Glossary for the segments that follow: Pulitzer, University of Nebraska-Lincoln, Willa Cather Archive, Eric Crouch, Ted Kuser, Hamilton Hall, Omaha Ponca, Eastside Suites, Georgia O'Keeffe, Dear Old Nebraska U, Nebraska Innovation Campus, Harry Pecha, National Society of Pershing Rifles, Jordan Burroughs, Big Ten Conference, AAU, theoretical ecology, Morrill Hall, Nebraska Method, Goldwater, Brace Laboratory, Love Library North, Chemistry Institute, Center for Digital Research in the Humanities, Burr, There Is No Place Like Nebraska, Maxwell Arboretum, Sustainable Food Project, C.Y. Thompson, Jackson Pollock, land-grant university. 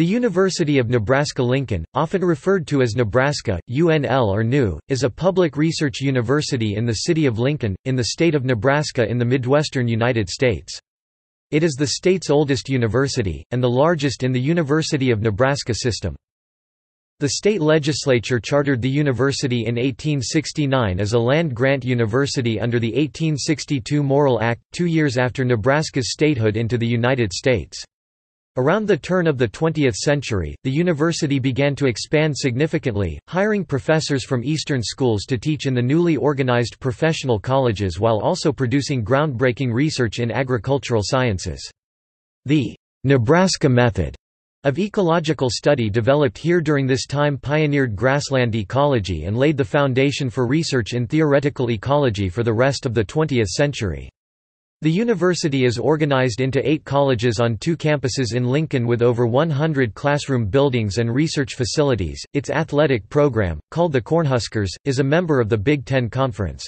The University of Nebraska-Lincoln, often referred to as Nebraska, UNL or NU, is a public research university in the city of Lincoln, in the state of Nebraska in the Midwestern United States. It is the state's oldest university, and the largest in the University of Nebraska system. The state legislature chartered the university in 1869 as a land-grant university under the 1862 Morrill Act, 2 years after Nebraska's statehood into the United States. Around the turn of the 20th century, the university began to expand significantly, hiring professors from Eastern schools to teach in the newly organized professional colleges while also producing groundbreaking research in agricultural sciences. The Nebraska Method of ecological study developed here during this time pioneered grassland ecology and laid the foundation for research in theoretical ecology for the rest of the 20th century. The university is organized into 8 colleges on 2 campuses in Lincoln with over 100 classroom buildings and research facilities. Its athletic program, called the Cornhuskers, is a member of the Big Ten Conference.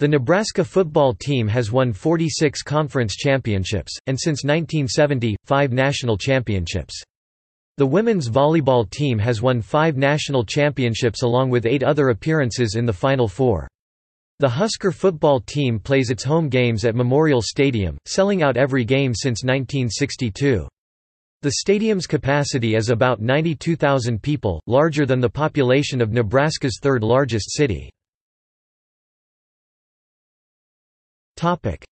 The Nebraska football team has won 46 conference championships, and since 1970, 5 national championships. The women's volleyball team has won 5 national championships along with 8 other appearances in the Final Four. The Husker football team plays its home games at Memorial Stadium, selling out every game since 1962. The stadium's capacity is about 92,000 people, larger than the population of Nebraska's third-largest city.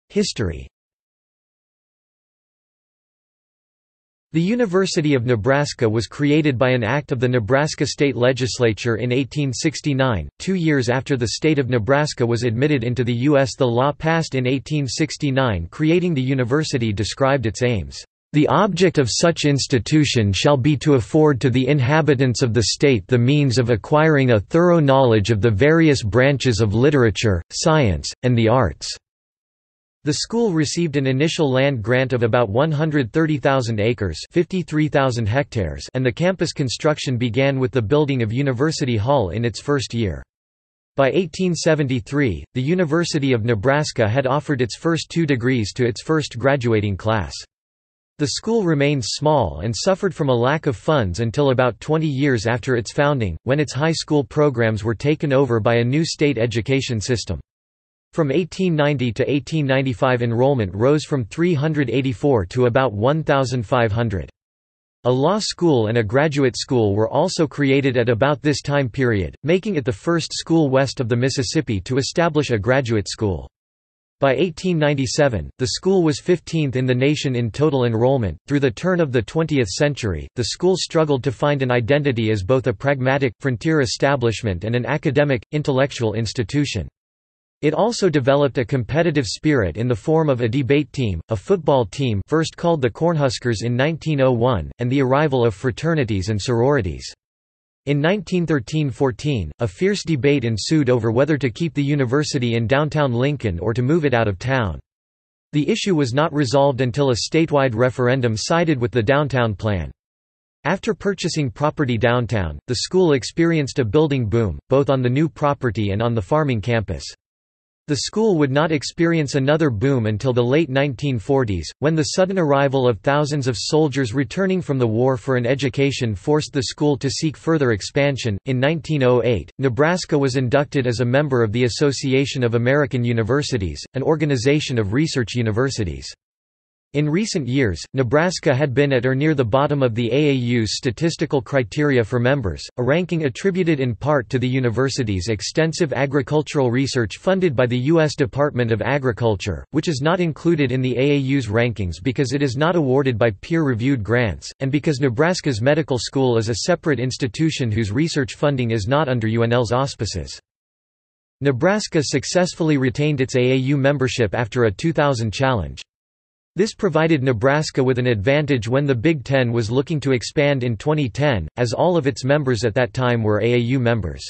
History. The University of Nebraska was created by an act of the Nebraska State Legislature in 1869, 2 years after the state of Nebraska was admitted into the U.S. The law passed in 1869 creating the university described its aims. The object of such institution shall be to afford to the inhabitants of the state the means of acquiring a thorough knowledge of the various branches of literature, science, and the arts. The school received an initial land grant of about 130,000 acres (53,000 hectares) and the campus construction began with the building of University Hall in its first year. By 1873, the University of Nebraska had offered its first 2 degrees to its first graduating class. The school remained small and suffered from a lack of funds until about 20 years after its founding, when its high school programs were taken over by a new state education system. From 1890 to 1895 enrollment rose from 384 to about 1,500. A law school and a graduate school were also created at about this time period, making it the first school west of the Mississippi to establish a graduate school. By 1897, the school was 15th in the nation in total enrollment. Through the turn of the 20th century, the school struggled to find an identity as both a pragmatic, frontier establishment and an academic, intellectual institution. It also developed a competitive spirit in the form of a debate team, a football team first called the Cornhuskers in 1901, and the arrival of fraternities and sororities. In 1913–14, a fierce debate ensued over whether to keep the university in downtown Lincoln or to move it out of town. The issue was not resolved until a statewide referendum sided with the downtown plan. After purchasing property downtown, the school experienced a building boom, both on the new property and on the farming campus. The school would not experience another boom until the late 1940s, when the sudden arrival of thousands of soldiers returning from the war for an education forced the school to seek further expansion. In 1908, Nebraska was inducted as a member of the Association of American Universities, an organization of research universities. In recent years, Nebraska had been at or near the bottom of the AAU's statistical criteria for members, a ranking attributed in part to the university's extensive agricultural research funded by the U.S. Department of Agriculture, which is not included in the AAU's rankings because it is not awarded by peer-reviewed grants, and because Nebraska's medical school is a separate institution whose research funding is not under UNL's auspices. Nebraska successfully retained its AAU membership after a 2000 challenge. This provided Nebraska with an advantage when the Big Ten was looking to expand in 2010, as all of its members at that time were AAU members.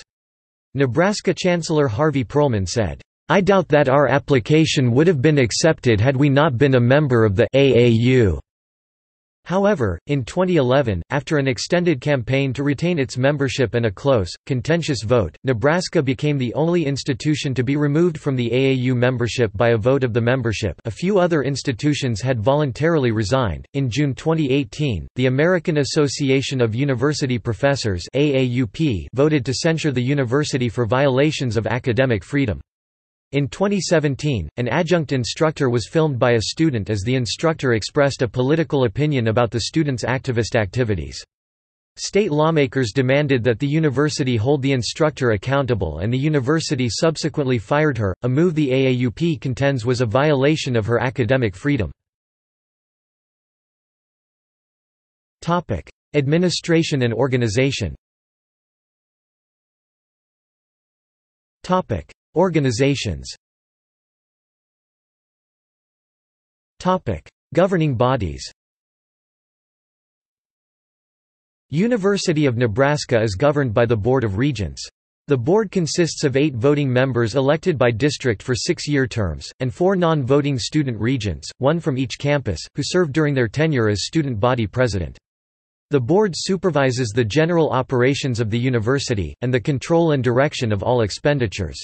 Nebraska Chancellor Harvey Perlman said, "I doubt that our application would have been accepted had we not been a member of the AAU." However, in 2011, after an extended campaign to retain its membership and a close, contentious vote, Nebraska became the only institution to be removed from the AAU membership by a vote of the membership. A few other institutions had voluntarily resigned. In June 2018, the American Association of University Professors (AAUP) voted to censure the university for violations of academic freedom. In 2017, an adjunct instructor was filmed by a student as the instructor expressed a political opinion about the students' activist activities. State lawmakers demanded that the university hold the instructor accountable, and the university subsequently fired her, a move the AAUP contends was a violation of her academic freedom. Administration and organization. Organizations. Governing bodies. University of Nebraska is governed by the Board of Regents. The board consists of 8 voting members elected by district for 6-year terms, and 4 non-voting student regents, 1 from each campus, who serve during their tenure as student body president. The board supervises the general operations of the university, and the control and direction of all expenditures.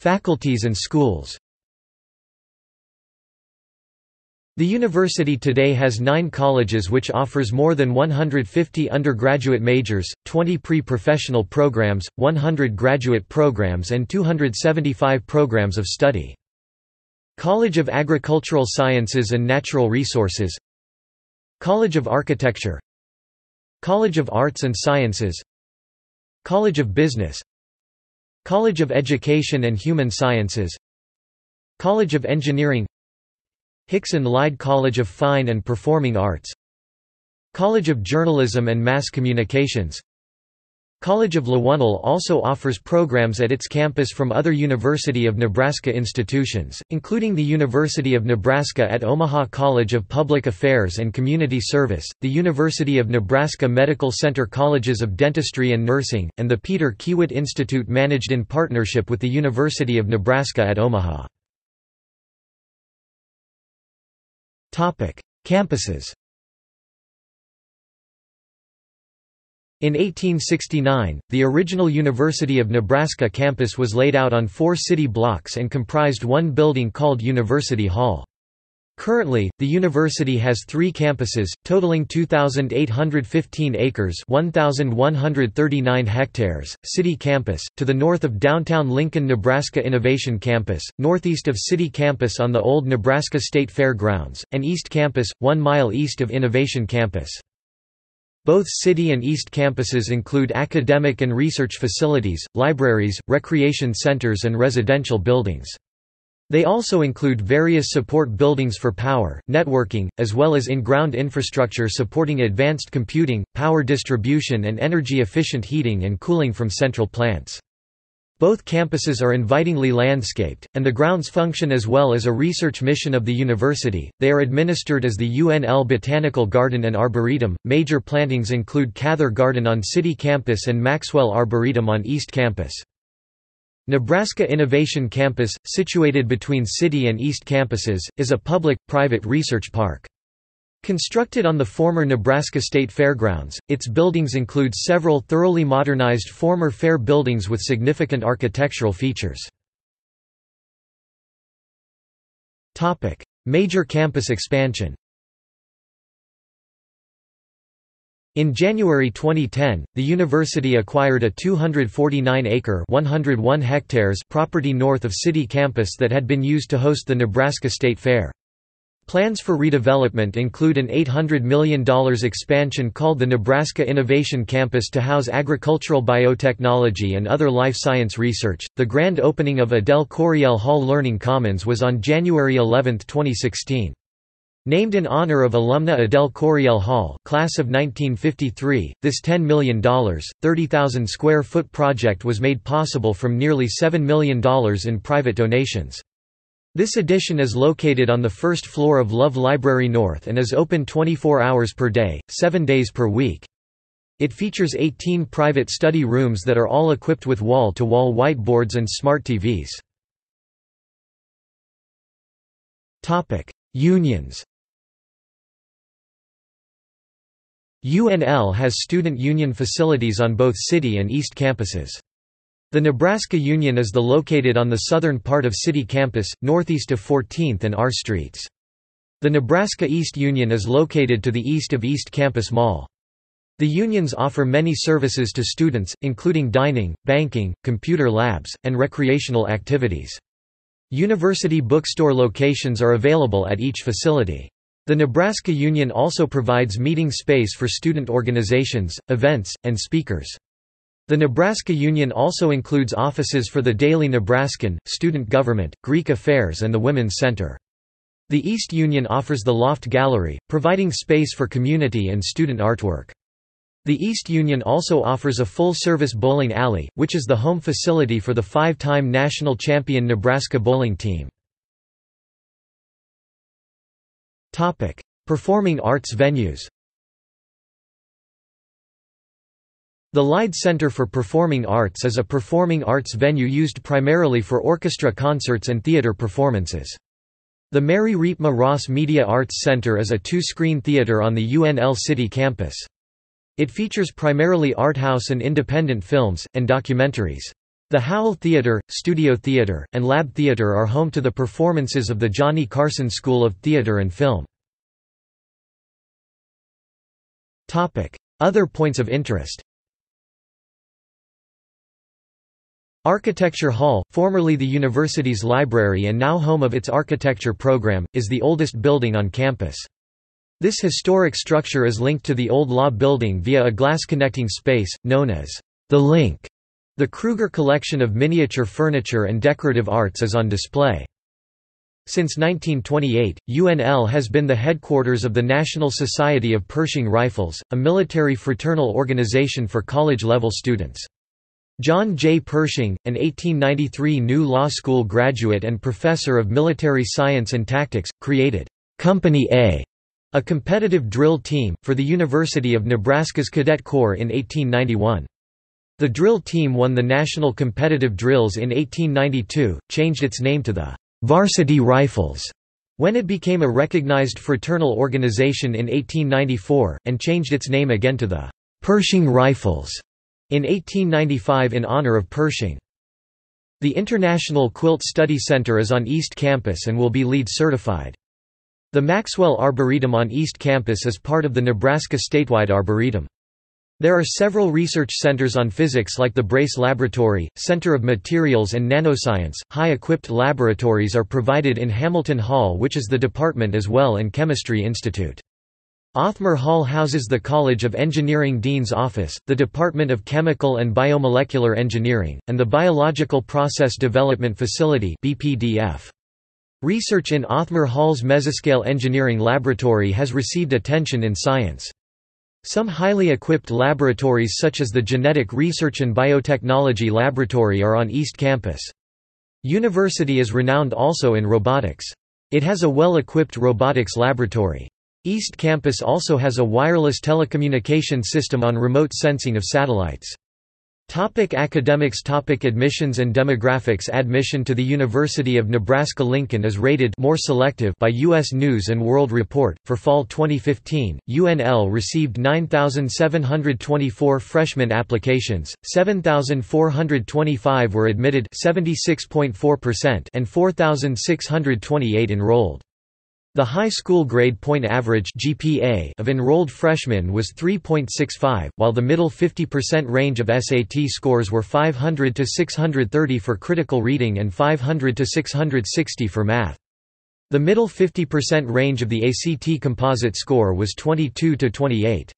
Faculties and schools. The university today has 9 colleges which offers more than 150 undergraduate majors, 20 pre-professional programs, 100 graduate programs and 275 programs of study. College of Agricultural Sciences and Natural Resources, College of Architecture, College of Arts and Sciences, College of Business, College of Education and Human Sciences, College of Engineering, Hixson-Lied College of Fine and Performing Arts, College of Journalism and Mass Communications. College of Lewonal also offers programs at its campus from other University of Nebraska institutions, including the University of Nebraska at Omaha College of Public Affairs and Community Service, the University of Nebraska Medical Center Colleges of Dentistry and Nursing, and the Peter Kiewit Institute managed in partnership with the University of Nebraska at Omaha. Campuses. In 1869, the original University of Nebraska campus was laid out on 4 city blocks and comprised one building called University Hall. Currently, the university has 3 campuses, totaling 2,815 acres (1,139 hectares). City Campus, to the north of downtown Lincoln, Nebraska Innovation Campus, northeast of City Campus on the old Nebraska State Fairgrounds, and East Campus, 1 mile east of Innovation Campus. Both City and East campuses include academic and research facilities, libraries, recreation centers and residential buildings. They also include various support buildings for power, networking, as well as in-ground infrastructure supporting advanced computing, power distribution and energy-efficient heating and cooling from central plants. Both campuses are invitingly landscaped, and the grounds function as well as a research mission of the university. They are administered as the UNL Botanical Garden and Arboretum. Major plantings include Cather Garden on City Campus and Maxwell Arboretum on East Campus. Nebraska Innovation Campus, situated between City and East Campuses, is a public-private research park. Constructed on the former Nebraska State Fairgrounds, its buildings include several thoroughly modernized former fair buildings with significant architectural features. Major campus expansion. In January 2010, the university acquired a 249-acre (101 hectares) property north of City Campus that had been used to host the Nebraska State Fair. Plans for redevelopment include an $800 million expansion called the Nebraska Innovation Campus to house agricultural biotechnology and other life science research. The grand opening of Adele Coriel Hall Learning Commons was on January 11, 2016. Named in honor of alumna Adele Coriel Hall, class of 1953, this $10 million, 30,000 square foot project was made possible from nearly $7 million in private donations. This addition is located on the first floor of Love Library North and is open 24 hours per day, 7 days per week. It features 18 private study rooms that are all equipped with wall-to-wall whiteboards and smart TVs. Unions. UNL has student union facilities on both city and east campuses. The Nebraska Union is located on the southern part of city campus, northeast of 14th and R Streets. The Nebraska East Union is located to the east of East Campus Mall. The unions offer many services to students, including dining, banking, computer labs, and recreational activities. University bookstore locations are available at each facility. The Nebraska Union also provides meeting space for student organizations, events, and speakers. The Nebraska Union also includes offices for the Daily Nebraskan, Student Government, Greek Affairs, and the Women's Center. The East Union offers the Loft Gallery, providing space for community and student artwork. The East Union also offers a full-service bowling alley, which is the home facility for the five-time national champion Nebraska bowling team. Topic: Performing arts venues. The Leid Center for Performing Arts is a performing arts venue used primarily for orchestra concerts and theater performances. The Mary Reetma Ross Media Arts Center is a two-screen theater on the UNL city campus. It features primarily arthouse and independent films, and documentaries. The Howell Theater, Studio Theater, and Lab Theater are home to the performances of the Johnny Carson School of Theater and Film. Other points of interest. Architecture Hall, formerly the university's library and now home of its architecture program, is the oldest building on campus. This historic structure is linked to the Old Law Building via a glass-connecting space, known as the Link. The Kruger collection of miniature furniture and decorative arts is on display. Since 1928, UNL has been the headquarters of the National Society of Pershing Rifles, a military fraternal organization for college-level students. John J. Pershing, an 1893 New Law School graduate and professor of military science and tactics, created Company A, a competitive drill team, for the University of Nebraska's Cadet Corps in 1891. The drill team won the National Competitive Drills in 1892, changed its name to the Varsity Rifles when it became a recognized fraternal organization in 1894, and changed its name again to the Pershing Rifles in 1895 in honor of Pershing. The International Quilt Study Center is on East Campus and will be LEED certified. The Maxwell Arboretum on East Campus is part of the Nebraska Statewide Arboretum. There are several research centers on physics like the Brace Laboratory, Center of Materials and Nanoscience. High-equipped laboratories are provided in Hamilton Hall, which is the department as well, and Chemistry Institute. Othmer Hall houses the College of Engineering Dean's Office, the Department of Chemical and Biomolecular Engineering, and the Biological Process Development Facility (BPDF). Research in Othmer Hall's Mesoscale Engineering Laboratory has received attention in science. Some highly equipped laboratories such as the Genetic Research and Biotechnology Laboratory are on East Campus. University is renowned also in robotics. It has a well-equipped robotics laboratory. East Campus also has a wireless telecommunication system on remote sensing of satellites. Topic: Academics. Topic: Admissions and demographics. Admission to the University of Nebraska-Lincoln is rated more selective by U.S. News & World Report. For fall 2015, UNL received 9,724 freshman applications, 7,425 were admitted (76.4%) and 4,628 enrolled. The high school grade point average (GPA) of enrolled freshmen was 3.65, while the middle 50% range of SAT scores were 500 to 630 for critical reading and 500 to 660 for math. The middle 50% range of the ACT composite score was 22 to 28.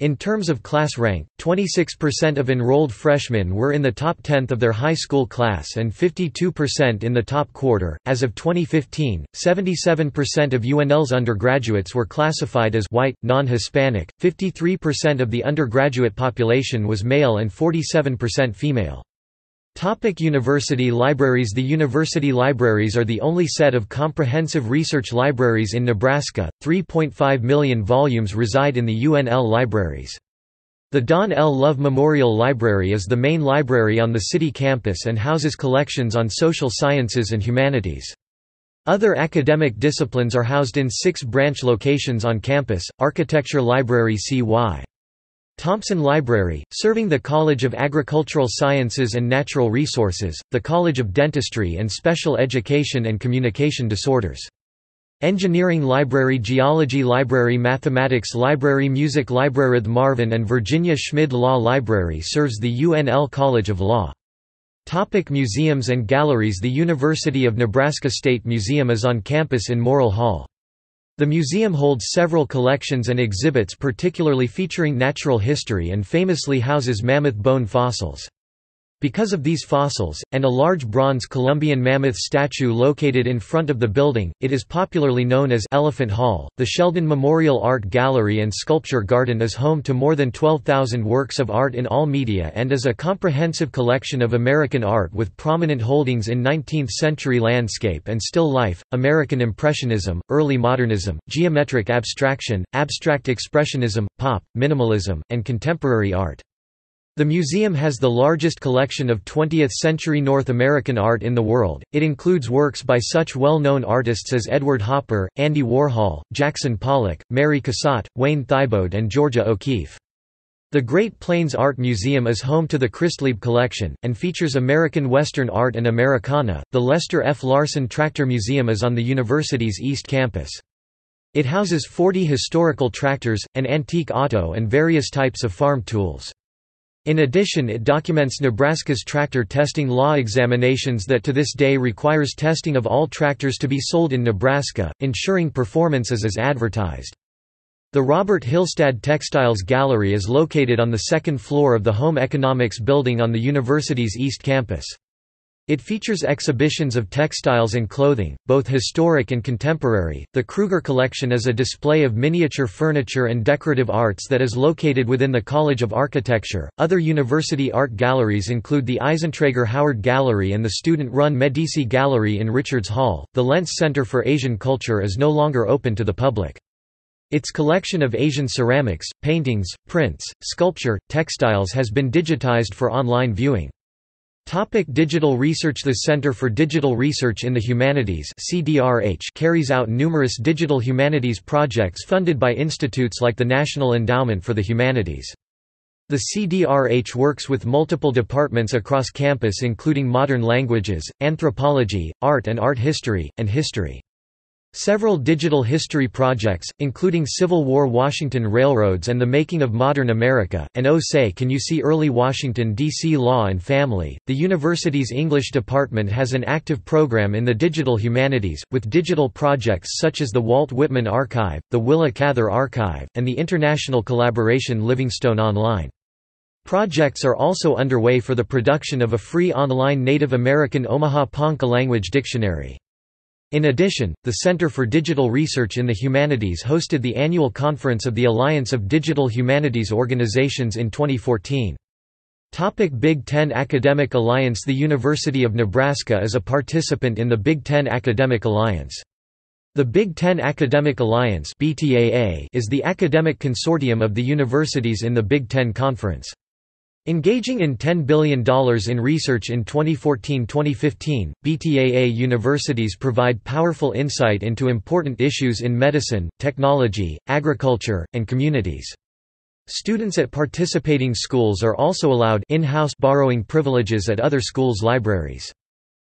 In terms of class rank, 26% of enrolled freshmen were in the top 10th of their high school class and 52% in the top quarter. As of 2015, 77% of UNL's undergraduates were classified as white, non-Hispanic, 53% of the undergraduate population was male and 47% female. Topic: University libraries. The university libraries are the only set of comprehensive research libraries in Nebraska. 3.5 million volumes reside in the UNL libraries. The Don L. Love Memorial Library is the main library on the city campus and houses collections on social sciences and humanities. Other academic disciplines are housed in 6 branch locations on campus: Architecture Library C.Y. Thompson Library, serving the College of Agricultural Sciences and Natural Resources, the College of Dentistry and Special Education and Communication Disorders. Engineering Library, Geology Library, Mathematics Library, Music Library. The Marvin and Virginia Schmid Law Library serves the UNL College of Law. Topic: museums and galleries. The University of Nebraska State Museum is on campus in Morrill Hall. The museum holds several collections and exhibits, particularly featuring natural history, and famously houses mammoth bone fossils. Because of these fossils, and a large bronze Columbian mammoth statue located in front of the building, it is popularly known as Elephant Hall. The Sheldon Memorial Art Gallery and Sculpture Garden is home to more than 12,000 works of art in all media and is a comprehensive collection of American art with prominent holdings in 19th-century landscape and still life, American Impressionism, Early Modernism, Geometric Abstraction, Abstract Expressionism, Pop, Minimalism, and Contemporary Art. The museum has the largest collection of 20th-century North American art in the world. It includes works by such well-known artists as Edward Hopper, Andy Warhol, Jackson Pollock, Mary Cassatt, Wayne Thiebaud, and Georgia O'Keeffe. The Great Plains Art Museum is home to the Christlieb Collection, and features American Western art and Americana. The Lester F. Larson Tractor Museum is on the university's East Campus. It houses 40 historical tractors, an antique auto, and various types of farm tools. In addition, it documents Nebraska's tractor testing law examinations that to this day requires testing of all tractors to be sold in Nebraska, ensuring performance is as advertised. The Robert Hillstad Textiles Gallery is located on the second floor of the Home Economics Building on the university's East Campus. It features exhibitions of textiles and clothing, both historic and contemporary. The Kruger Collection is a display of miniature furniture and decorative arts that is located within the College of Architecture. Other university art galleries include the Eisentrager Howard Gallery and the student-run Medici Gallery in Richards Hall. The Lentz Center for Asian Culture is no longer open to the public. Its collection of Asian ceramics, paintings, prints, sculpture, textiles has been digitized for online viewing. Topic: digital research. The Center for Digital Research in the Humanities (CDRH) carries out numerous digital humanities projects funded by institutes like the National Endowment for the Humanities. The CDRH works with multiple departments across campus including modern languages, anthropology, art and art history, and history. Several digital history projects, including Civil War Washington Railroads and the Making of Modern America, and Oh Say Can You See Early Washington, D.C. Law and Family. The university's English department has an active program in the digital humanities, with digital projects such as the Walt Whitman Archive, the Willa Cather Archive, and the international collaboration Livingstone Online. Projects are also underway for the production of a free online Native American Omaha Ponca language dictionary. In addition, the Center for Digital Research in the Humanities hosted the annual conference of the Alliance of Digital Humanities Organizations in 2014. Big Ten Academic Alliance. The University of Nebraska is a participant in the Big Ten Academic Alliance. The Big Ten Academic Alliance (BTAA) is the academic consortium of the universities in the Big Ten Conference. Engaging in $10 billion in research in 2014-2015, BTAA universities provide powerful insight into important issues in medicine, technology, agriculture, and communities. Students at participating schools are also allowed in-house borrowing privileges at other schools' libraries.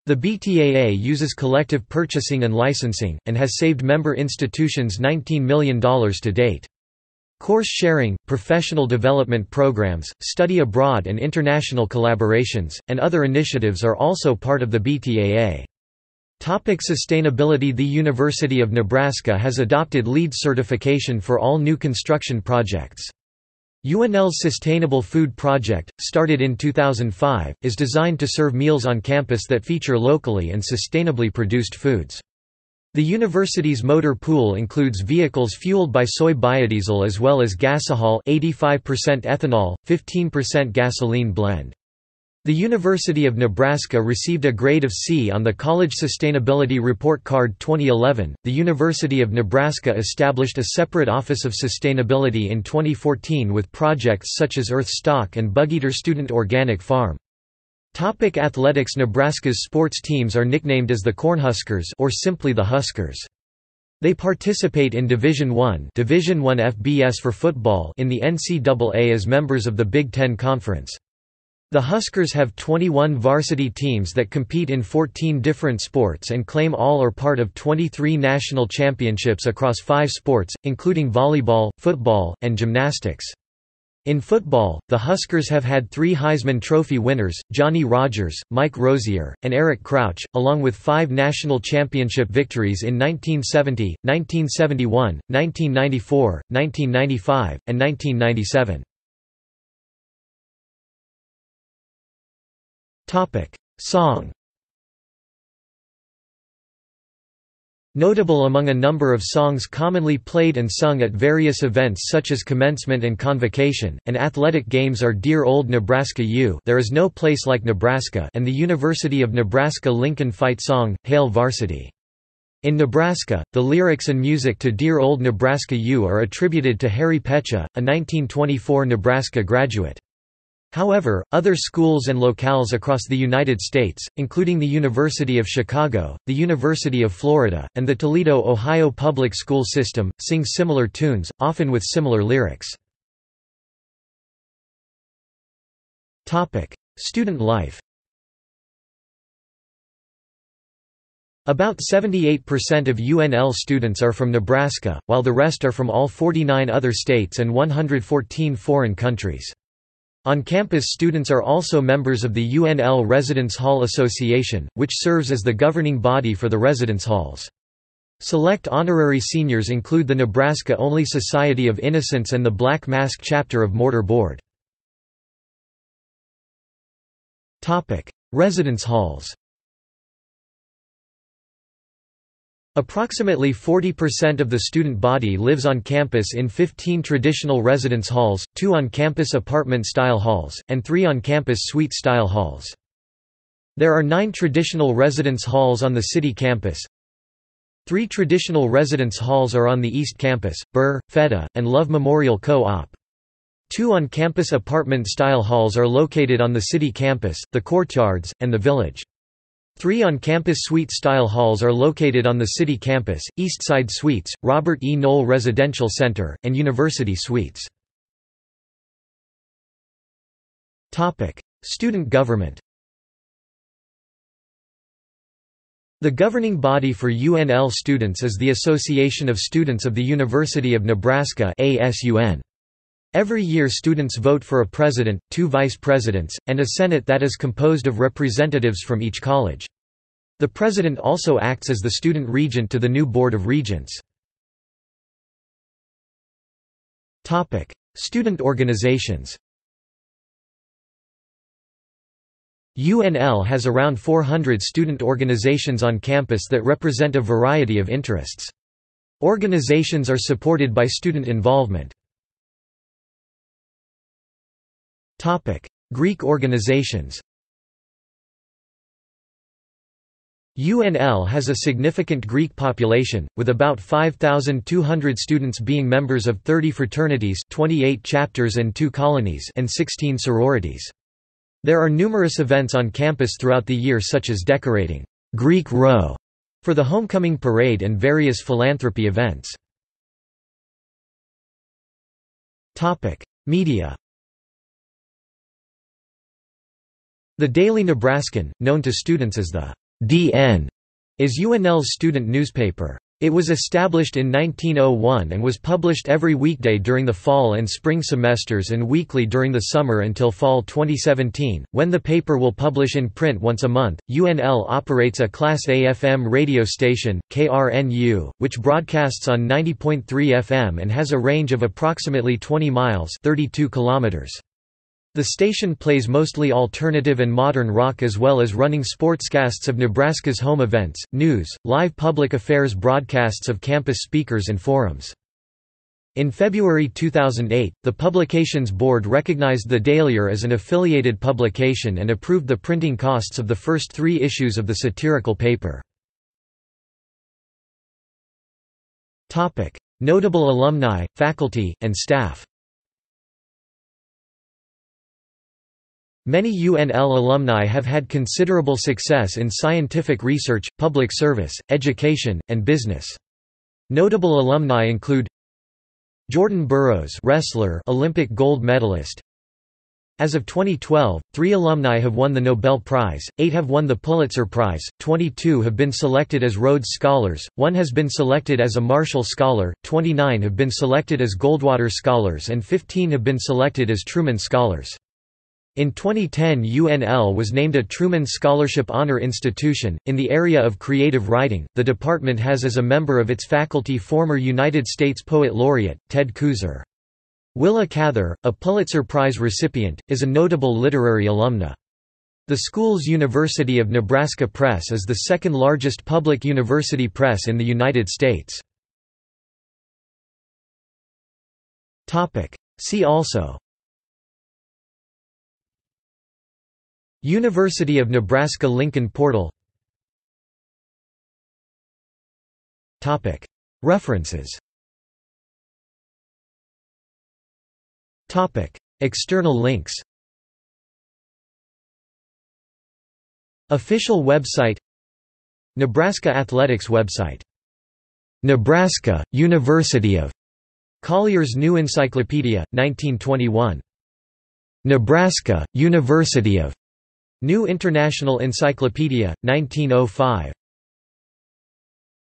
The BTAA uses collective purchasing and licensing, and has saved member institutions $19 million to date. Course sharing, professional development programs, study abroad and international collaborations, and other initiatives are also part of the BTAA. Sustainability. The University of Nebraska has adopted LEED certification for all new construction projects. UNL's Sustainable Food Project, started in 2005, is designed to serve meals on campus that feature locally and sustainably produced foods. The university's motor pool includes vehicles fueled by soy biodiesel as well as gasohol 85% ethanol, 15% gasoline blend. The University of Nebraska received a grade of C on the College Sustainability Report Card 2011. The University of Nebraska established a separate Office of Sustainability in 2014 with projects such as Earth Stock and Bug Eater Student Organic Farm. Athletics. Nebraska's sports teams are nicknamed as the Cornhuskers or simply the Huskers. They participate in Division I FBS for football in the NCAA as members of the Big Ten Conference. The Huskers have 21 varsity teams that compete in 14 different sports and claim all or part of 23 national championships across 5 sports, including volleyball, football, and gymnastics. In football, the Huskers have had 3 Heisman Trophy winners, Johnny Rogers, Mike Rozier, and Eric Crouch, along with 5 national championship victories in 1970, 1971, 1994, 1995, and 1997. Song. Notable among a number of songs commonly played and sung at various events such as commencement and convocation, and athletic games are Dear Old Nebraska U, There Is No Place Like Nebraska, and the University of Nebraska-Lincoln fight song, Hail Varsity. In Nebraska, the lyrics and music to Dear Old Nebraska U are attributed to Harry Pecha, a 1924 Nebraska graduate. However, other schools and locales across the United States, including the University of Chicago, the University of Florida, and the Toledo, Ohio public school system, sing similar tunes, often with similar lyrics. Student life. About 78% of UNL students are from Nebraska, while the rest are from all 49 other states and 114 foreign countries. On campus, students are also members of the UNL Residence Hall Association, which serves as the governing body for the residence halls. Select honorary seniors include the Nebraska-only Society of Innocents and the Black Mask chapter of Mortar Board. Residence halls. Approximately 40% of the student body lives on campus in 15 traditional residence halls, 2 on-campus apartment-style halls, and 3 on-campus suite-style halls. There are 9 traditional residence halls on the city campus. 3 traditional residence halls are on the East Campus, Burr, Feta, and Love Memorial Co-op. 2 on-campus apartment-style halls are located on the city campus, the courtyards, and the village. 3 on-campus suite-style halls are located on the city campus, Eastside Suites, Robert E. Knoll Residential Center, and University Suites. Student government. The governing body for UNL students is the Association of Students of the University of Nebraska (ASUN). Every year students vote for a president, 2 vice presidents, and a senate that is composed of representatives from each college. The president also acts as the student regent to the new Board of Regents. Student organizations. UNL has around 400 student organizations on campus that represent a variety of interests. Organizations are supported by student involvement. Greek organizations. UNL has a significant Greek population, with about 5,200 students being members of 30 fraternities, 28 chapters and 2 colonies, and 16 sororities. There are numerous events on campus throughout the year, such as decorating Greek Row for the homecoming parade and various philanthropy events. Media. The Daily Nebraskan, known to students as the DN, is UNL's student newspaper. It was established in 1901 and was published every weekday during the fall and spring semesters and weekly during the summer until fall 2017, when the paper will publish in print once a month. UNL operates a Class A FM radio station, KRNU, which broadcasts on 90.3 FM and has a range of approximately 20 miles (32 kilometers). The station plays mostly alternative and modern rock, as well as running sportscasts of Nebraska's home events, news, live public affairs broadcasts of campus speakers and forums. In February 2008, the Publications Board recognized the Dailier as an affiliated publication and approved the printing costs of the first 3 issues of the satirical paper. Notable alumni, faculty, and staff. Many UNL alumni have had considerable success in scientific research, public service, education, and business. Notable alumni include Jordan Burroughs, wrestler, Olympic gold medalist. As of 2012, 3 alumni have won the Nobel Prize, 8 have won the Pulitzer Prize, 22 have been selected as Rhodes Scholars, 1 has been selected as a Marshall Scholar, 29 have been selected as Goldwater Scholars, and 15 have been selected as Truman Scholars. In 2010, UNL was named a Truman Scholarship Honor Institution. In the area of creative writing, the department has as a member of its faculty former United States Poet Laureate, Ted Kuser. Willa Cather, a Pulitzer Prize recipient, is a notable literary alumna. The school's University of Nebraska Press is the second largest public university press in the United States. See also: University of Nebraska-Lincoln portal. References. External links. Official website. Nebraska Athletics website. Nebraska, University of. Collier's New Encyclopedia, 1921. Nebraska, University of. New International Encyclopedia, 1905.